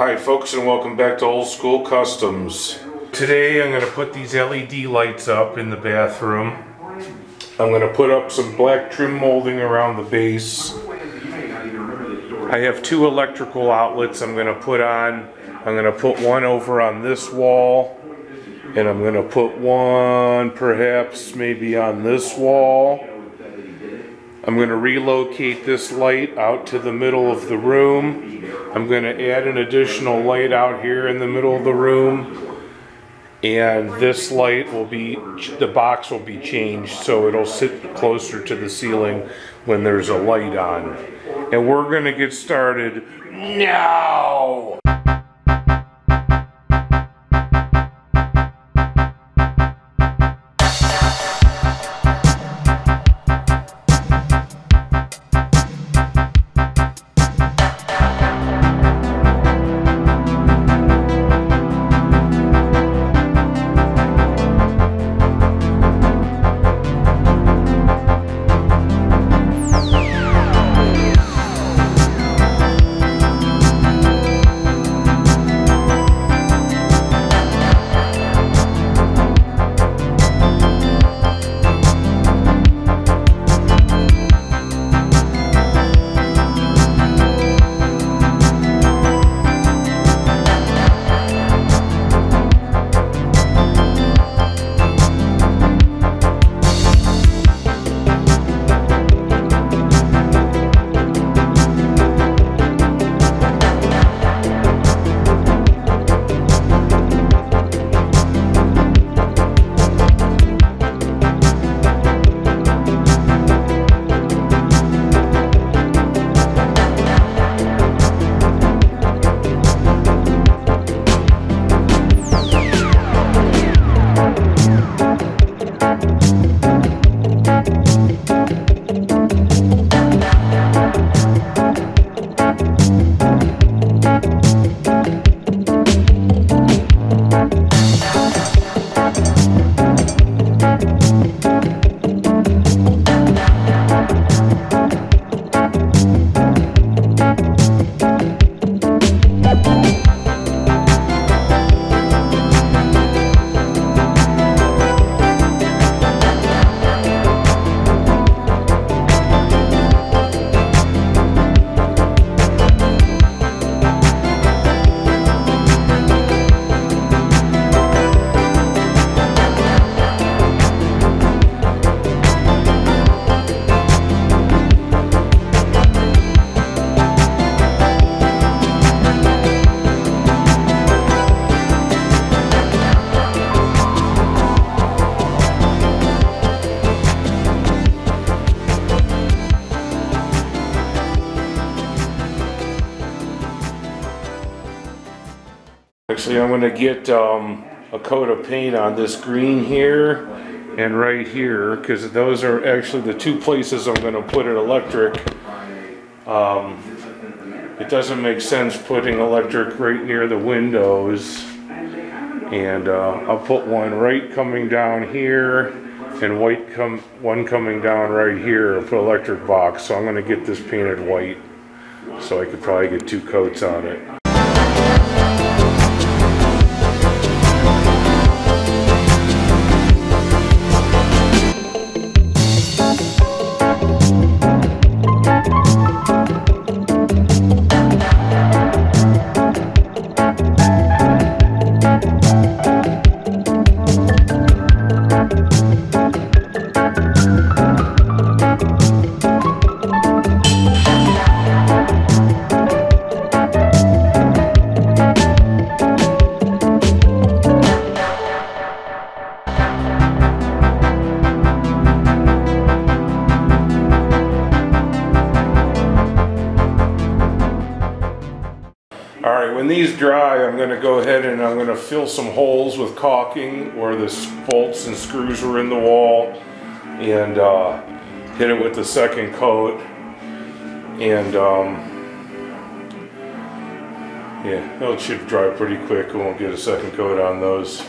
Hi folks, and welcome back to Olszkool Customs. Today I'm going to put these LED lights up in the bathroom. I'm going to put up some black trim molding around the base. I have two electrical outlets I'm going to put on. I'm going to put one over on this wall, and I'm going to put one perhaps maybe on this wall. I'm going to relocate this light out to the middle of the room. I'm going to add an additional light out here in the middle of the room, and this light will be, the box will be changed so it'll sit closer to the ceiling when there's a light on. And we're going to get started now! Actually, I'm going to get a coat of paint on this green here and right here, because those are actually the two places I'm going to put an electric. It doesn't make sense putting electric right near the windows, and I'll put one right coming down here and white one coming down right here for electric box. So I'm going to get this painted white, so I could probably get two coats on it. Alright, when these dry, I'm going to go ahead and I'm going to fill some holes with caulking where the bolts and screws were in the wall, and hit it with the second coat, and yeah, it should dry pretty quick. We won't get a second coat on those.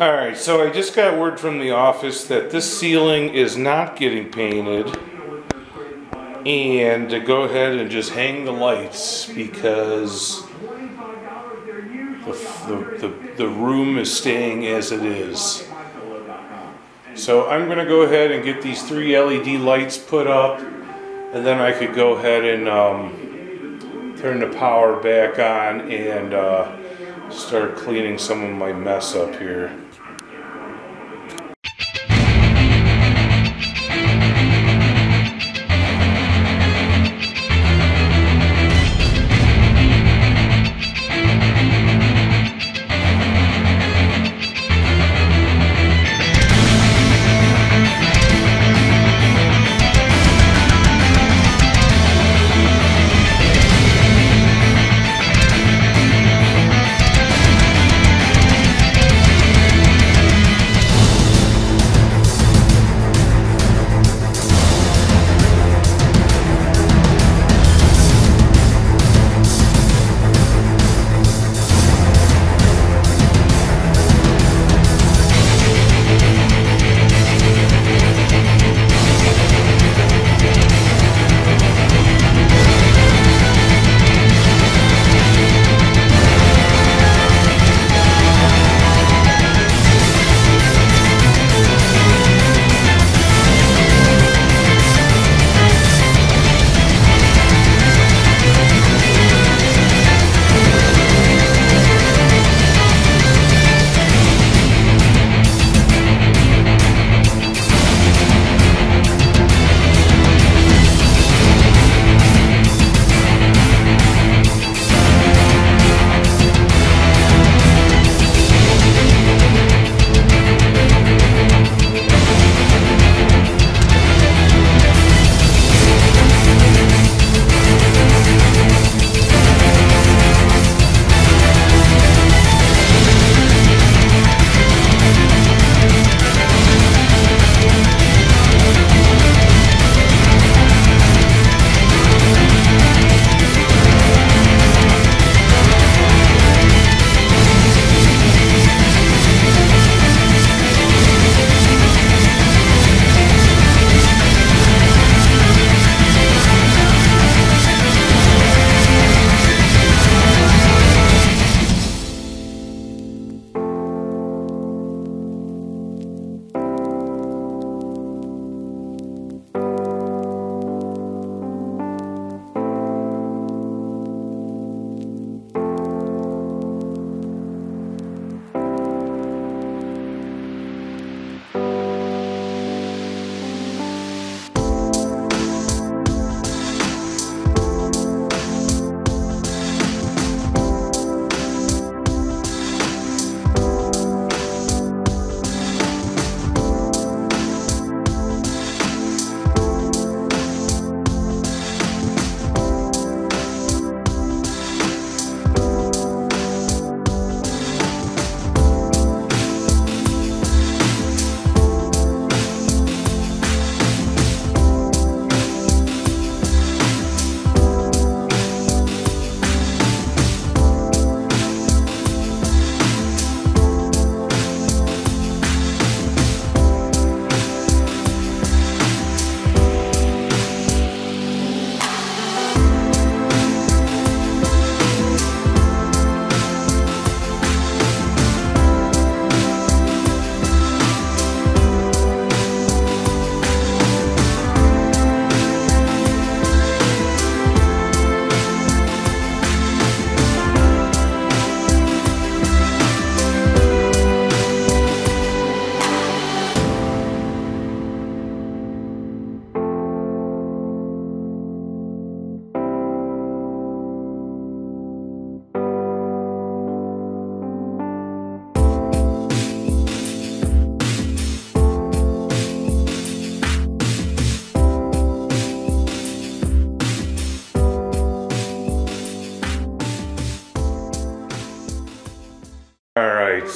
All right, so I just got word from the office that this ceiling is not getting painted, and to go ahead and just hang the lights because the room is staying as it is. So I'm going to go ahead and get these 3 LED lights put up, and then I could go ahead and turn the power back on and start cleaning some of my mess up here.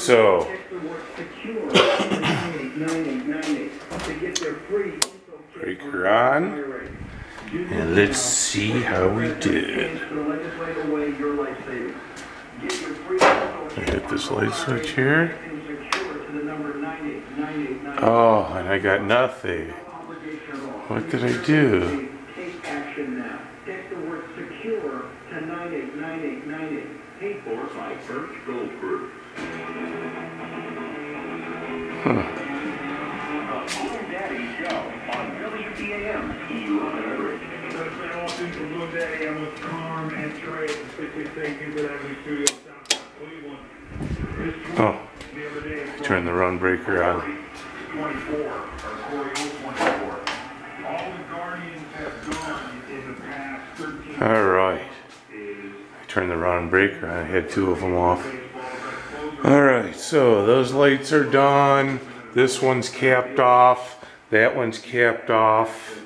So break her on, and let's see how we did. Hit this light switch here. Oh, and I got nothing. What did I do? Huh. Oh, I turned the run breaker on. Alright, I turned the run breaker on. I had two of them off. Alright, so those lights are done. This one's capped off. That one's capped off.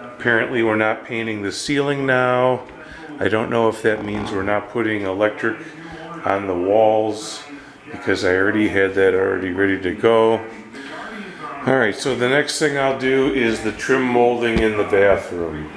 Apparently we're not painting the ceiling now. I don't know if that means we're not putting electric on the walls, because I already had that ready to go. Alright, so the next thing I'll do is the trim molding in the bathroom.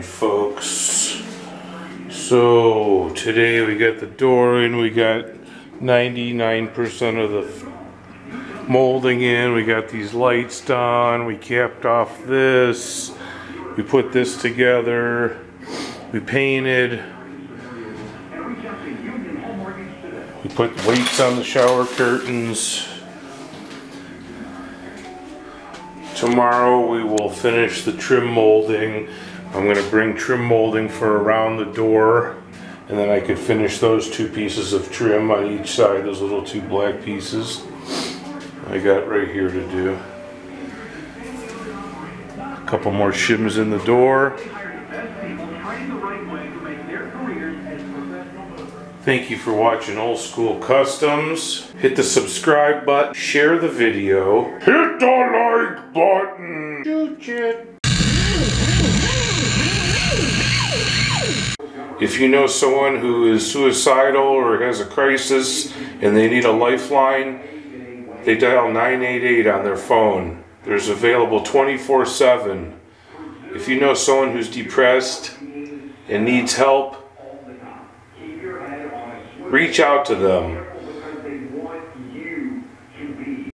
Alright folks, so today we got the door in, we got 99% of the molding in, we got these lights done, we capped off this, we put this together, we painted, we put weights on the shower curtains. Tomorrow we will finish the trim molding. I'm going to bring trim molding for around the door, and then I could finish those two pieces of trim on each side, those little two black pieces I got right here to do. A couple more shims in the door. Thank you for watching Olszkool Customs. Hit the subscribe button, share the video, hit the like button, shoot it. If you know someone who is suicidal or has a crisis and they need a lifeline, they dial 988 on their phone. There's available 24/7. If you know someone who's depressed and needs help, reach out to them.